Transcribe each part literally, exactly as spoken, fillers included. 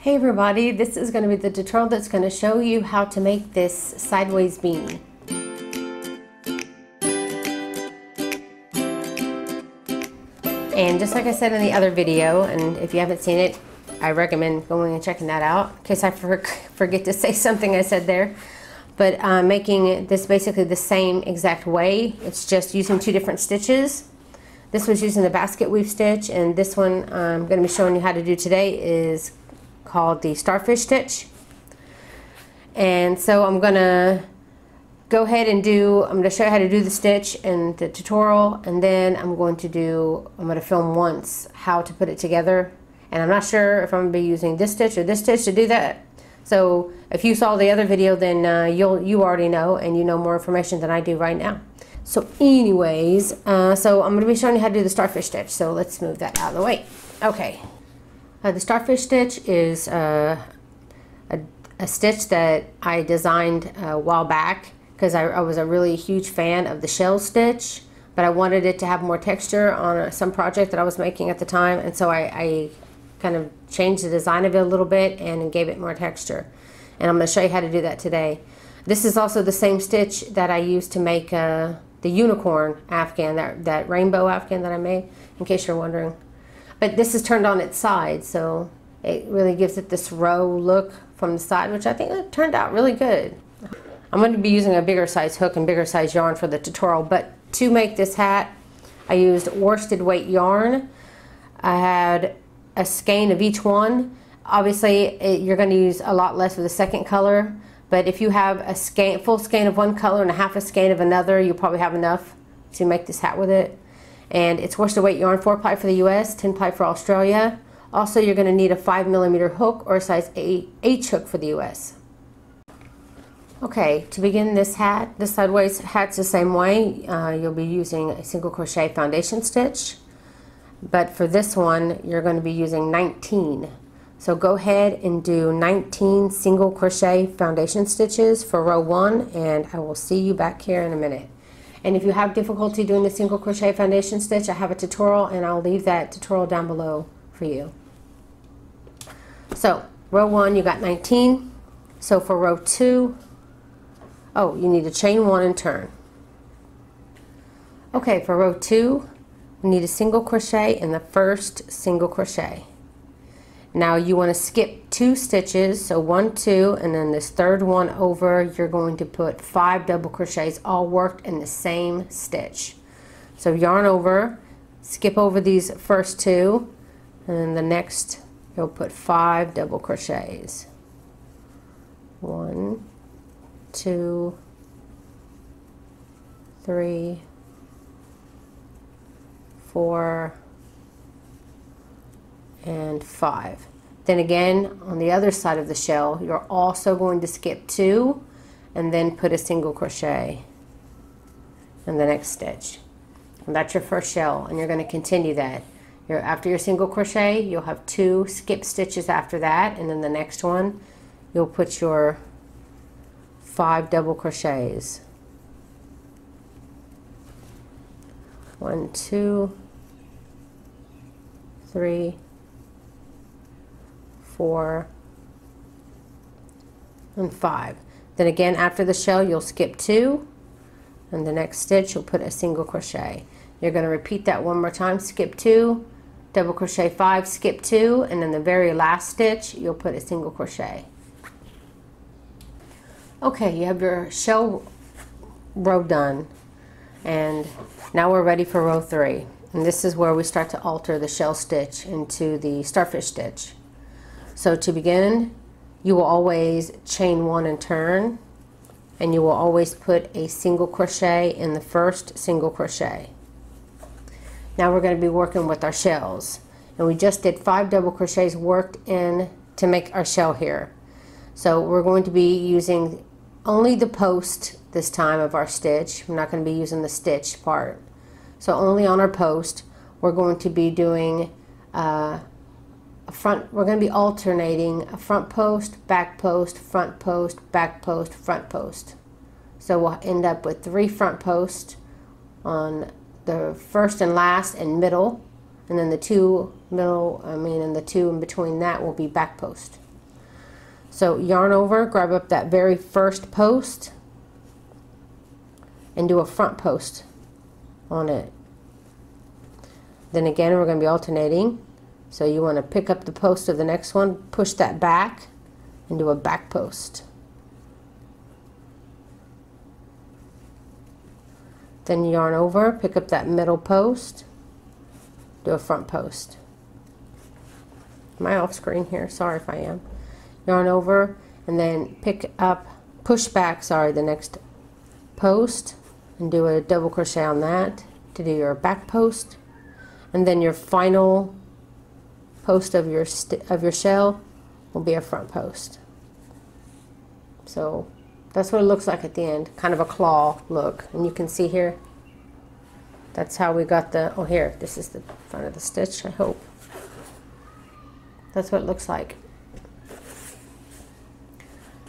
Hey everybody, this is going to be the tutorial that's going to show you how to make this sideways bean. And just like I said in the other video, and if you haven't seen it, I recommend going and checking that out in case I for forget to say something I said there. But I'm uh, making this basically the same exact way. It's just using two different stitches. This was using the basket weave stitch, and this one I'm going to be showing you how to do today is called the Starfish Stitch. And so I'm gonna go ahead and do, I'm gonna show you how to do the stitch and the tutorial, and then I'm going to do, I'm gonna film once how to put it together. And I'm not sure if I'm gonna be using this stitch or this stitch to do that. So if you saw the other video, then uh, you'll, you already know, and you know more information than I do right now. So anyways, uh, so I'm gonna be showing you how to do the Starfish Stitch. So let's move that out of the way. Okay. Uh, the Starfish Stitch is uh, a, a stitch that I designed a while back because I, I was a really huge fan of the shell stitch, but I wanted it to have more texture on a, some project that I was making at the time, and so I, I kind of changed the design of it a little bit and gave it more texture. And I'm going to show you how to do that today. This is also the same stitch that I used to make uh, the unicorn afghan, that, that rainbow afghan that I made, in case you're wondering. But this is turned on its side, so it really gives it this row look from the side, which I think it turned out really good. I'm going to be using a bigger size hook and bigger size yarn for the tutorial, but to make this hat, I used worsted weight yarn. I had a skein of each one. Obviously, it, you're going to use a lot less of the second color, but if you have a skein, full skein of one color and a half a skein of another, you'll probably have enough to make this hat with it. And it's worsted weight yarn, four ply for the U S, ten ply for Australia. Also, you're going to need a five millimeter hook or a size H hook for the U S. Okay, to begin this hat, this sideways hat's the same way. Uh, you'll be using a single crochet foundation stitch. But for this one, you're going to be using nineteen. So go ahead and do nineteen single crochet foundation stitches for row one, and I will see you back here in a minute. And if you have difficulty doing the single crochet foundation stitch, I have a tutorial, and I'll leave that tutorial down below for you. So row one, you got nineteen. So for row two, oh, you need to chain one and turn. Okay, for row two, you need a single crochet in the first single crochet. Now you want to skip two stitches, so one, two, and then this third one over, you're going to put five double crochets all worked in the same stitch. So yarn over, skip over these first two, and then the next you'll put five double crochets. One, two, three, four, and five. Then again, on the other side of the shell, you're also going to skip two and then put a single crochet in the next stitch. And that's your first shell, and you're going to continue that. You're, after your single crochet, you'll have two skip stitches after that, and then the next one, you'll put your five double crochets. One, two, three, four, and five. Then again, after the shell, you'll skip two, and the next stitch you'll put a single crochet. You're going to repeat that one more time. Skip two, double crochet five, skip two, and then the very last stitch you'll put a single crochet. Okay, you have your shell row done, and now we're ready for row three, and this is where we start to alter the shell stitch into the starfish stitch. So to begin, you will always chain one and turn, and you will always put a single crochet in the first single crochet. Now we're going to be working with our shells, and we just did five double crochets worked in to make our shell here. So we're going to be using only the post this time of our stitch. We're not going to be using the stitch part. So only on our post, we're going to be doing uh, A front, we're going to be alternating a front post, back post, front post, back post, front post. So we'll end up with three front posts on the first and last and middle, and then the two middle, I mean, and the two in between that will be back post. So yarn over, grab up that very first post and do a front post on it. Then again, we're going to be alternating. So you want to pick up the post of the next one, push that back and do a back post. Then yarn over, pick up that middle post, do a front post. Am I off screen here? Sorry if I am. Yarn over and then pick up, push back, sorry, the next post and do a double crochet on that to do your back post. And then your final post of your of your shell will be a front post. So that's what it looks like at the end, kind of a claw look. And you can see here, that's how we got the, oh here, this is the front of the stitch, I hope. That's what it looks like.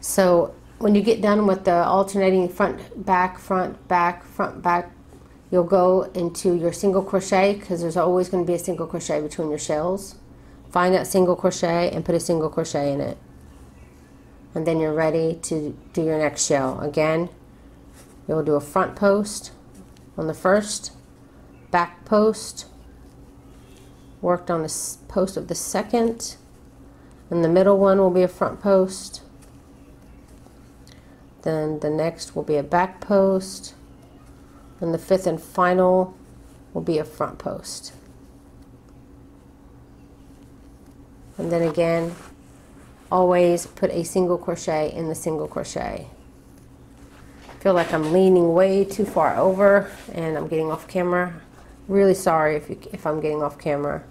So when you get done with the alternating front, back, front, back, front, back, you'll go into your single crochet, because there's always going to be a single crochet between your shells. Find that single crochet and put a single crochet in it. And then you're ready to do your next shell. Again, you'll do a front post on the first, back post, worked on the post of the second, and the middle one will be a front post. Then the next will be a back post, and the fifth and final will be a front post. And then again, always put a single crochet in the single crochet. I feel like I'm leaning way too far over and I'm getting off camera. Really sorry if, you, if I'm getting off camera.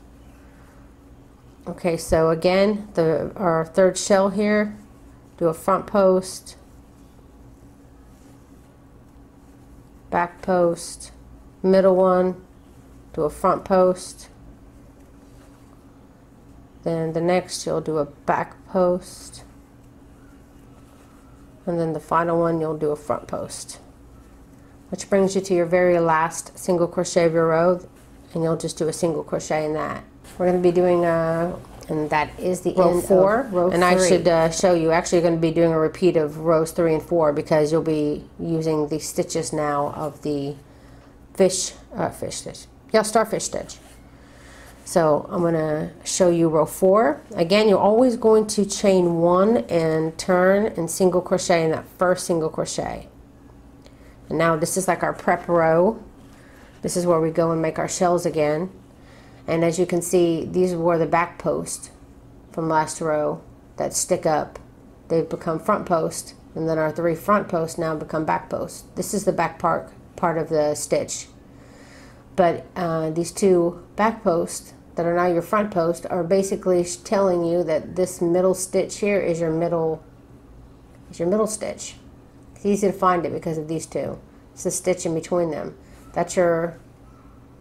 Okay, so again, the, our third shell here, do a front post, back post, middle one, do a front post, then the next you'll do a back post, and then the final one you'll do a front post, which brings you to your very last single crochet of your row, and you'll just do a single crochet in that. We're going to be doing a, and that is the row end four, of row and three. I should uh, show you, actually going to be doing a repeat of rows three and four, because you'll be using the stitches now of the fish, uh, fish stitch, yeah, starfish stitch. So I'm going to show you row four. Again, you're always going to chain one and turn and single crochet in that first single crochet. And now this is like our prep row. This is where we go and make our shells again. And as you can see, these were the back post from last row that stick up. They've become front post, and then our three front posts now become back posts. This is the back part, part of the stitch. But uh, these two back posts that are now your front post are basically telling you that this middle stitch here is your middle, is your middle stitch. It's easy to find it because of these two. It's the stitch in between them. That's your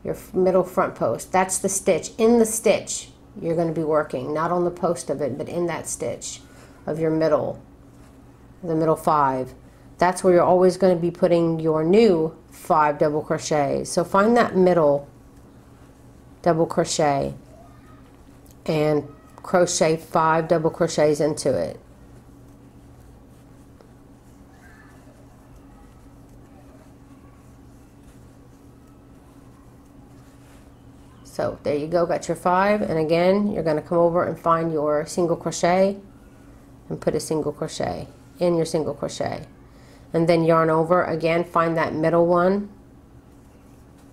your middle front post. That's the stitch. In the stitch you're going to be working, not on the post of it, but in that stitch of your middle, the middle five. That's where you're always going to be putting your new five double crochets. So find that middle double crochet and crochet five double crochets into it. So there you go, got your five, and again you're going to come over and find your single crochet and put a single crochet in your single crochet. And then yarn over, again find that middle one,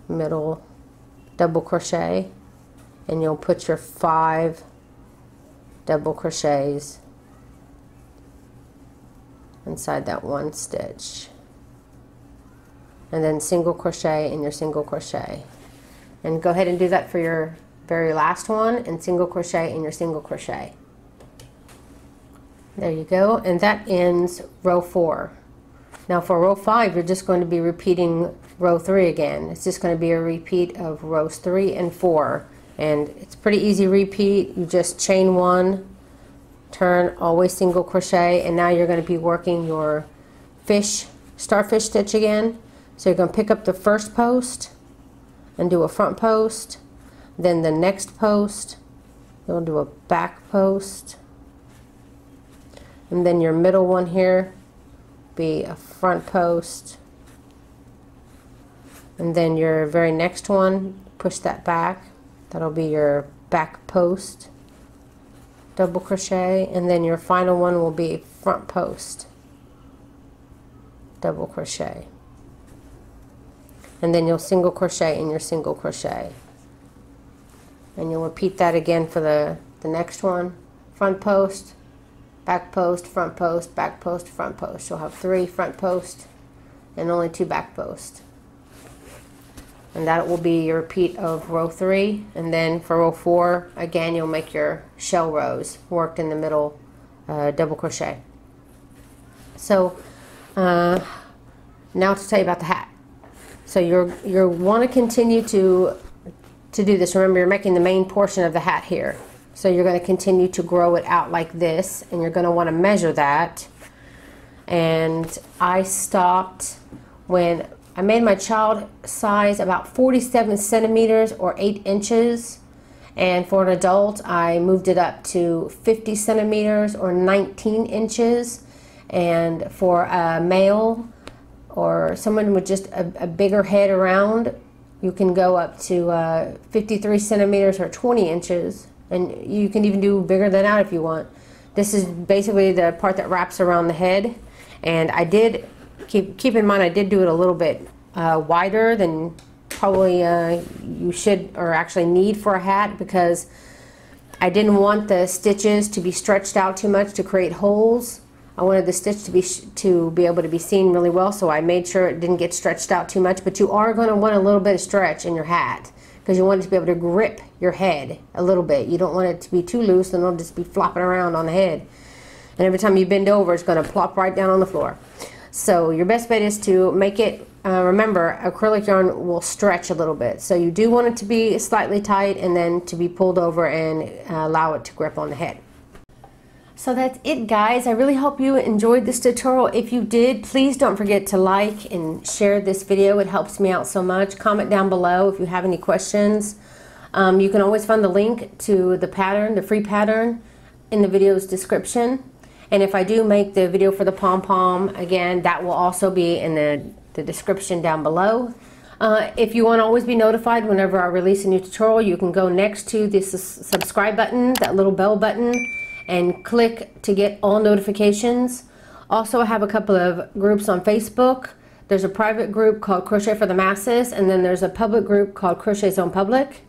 middle double crochet, and you'll put your five double crochets inside that one stitch, and then single crochet in your single crochet. And go ahead and do that for your very last one, and single crochet in your single crochet. There you go, and that ends row four. Now for row five, you're just going to be repeating row three again. It's just going to be a repeat of rows three and four, and it's pretty easy repeat. You just chain one, turn, always single crochet, and now you're going to be working your fish, starfish stitch again. So you're going to pick up the first post and do a front post, then the next post, you'll do a back post, and then your middle one here be a front post, and then your very next one, push that back, that'll be your back post, double crochet, and then your final one will be front post, double crochet, and then you'll single crochet in your single crochet, and you'll repeat that again for the the next one. Front post, back post, front post, back post, front post. You'll have three front posts and only two back posts, and that will be your repeat of row three. And then for row four, again, you'll make your shell rows worked in the middle, uh, double crochet. So uh, now to tell you about the hat. So you're you're want to continue to to do this. Remember, you're making the main portion of the hat here. So you're going to continue to grow it out like this, and you're going to want to measure that. And I stopped when I made my child size about forty-seven centimeters or eight inches, and for an adult I moved it up to fifty centimeters or nineteen inches, and for a male or someone with just a, a bigger head around, you can go up to uh, fifty-three centimeters or twenty inches, and you can even do bigger than that if you want. This is basically the part that wraps around the head, and I did keep keep in mind I did do it a little bit uh, wider than probably uh, you should or actually need for a hat, because I didn't want the stitches to be stretched out too much to create holes. I wanted the stitch to be sh to be able to be seen really well, so I made sure it didn't get stretched out too much. But you are going to want a little bit of stretch in your hat, because you want it to be able to grip your head a little bit. You don't want it to be too loose, and it'll just be flopping around on the head. And every time you bend over, it's going to plop right down on the floor. So your best bet is to make it, uh, remember, acrylic yarn will stretch a little bit. So you do want it to be slightly tight and then to be pulled over and uh, allow it to grip on the head. So that's it, guys. I really hope you enjoyed this tutorial. If you did, please don't forget to like and share this video. It helps me out so much. Comment down below if you have any questions. Um, you can always find the link to the pattern, the free pattern, in the video's description. And if I do make the video for the pom-pom, again, that will also be in the, the description down below. Uh, if you want to always be notified whenever I release a new tutorial, you can go next to this subscribe button, that little bell button, and click to get all notifications. Also, I have a couple of groups on Facebook. There's a private group called Crochet for the Masses, and then there's a public group called Crochet Zone Public.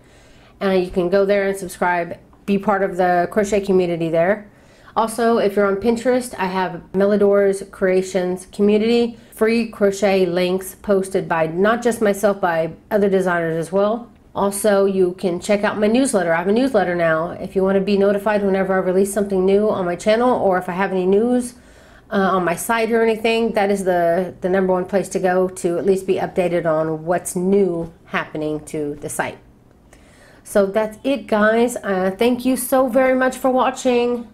And uh, you can go there and subscribe, be part of the crochet community there. Also, if you're on Pinterest, I have Meladora's Creations community, free crochet links posted by not just myself, by other designers as well. Also, you can check out my newsletter. I have a newsletter now. If you want to be notified whenever I release something new on my channel, or if I have any news uh, on my site or anything, that is the, the number one place to go to at least be updated on what's new happening to the site. So that's it, guys. Uh, thank you so very much for watching.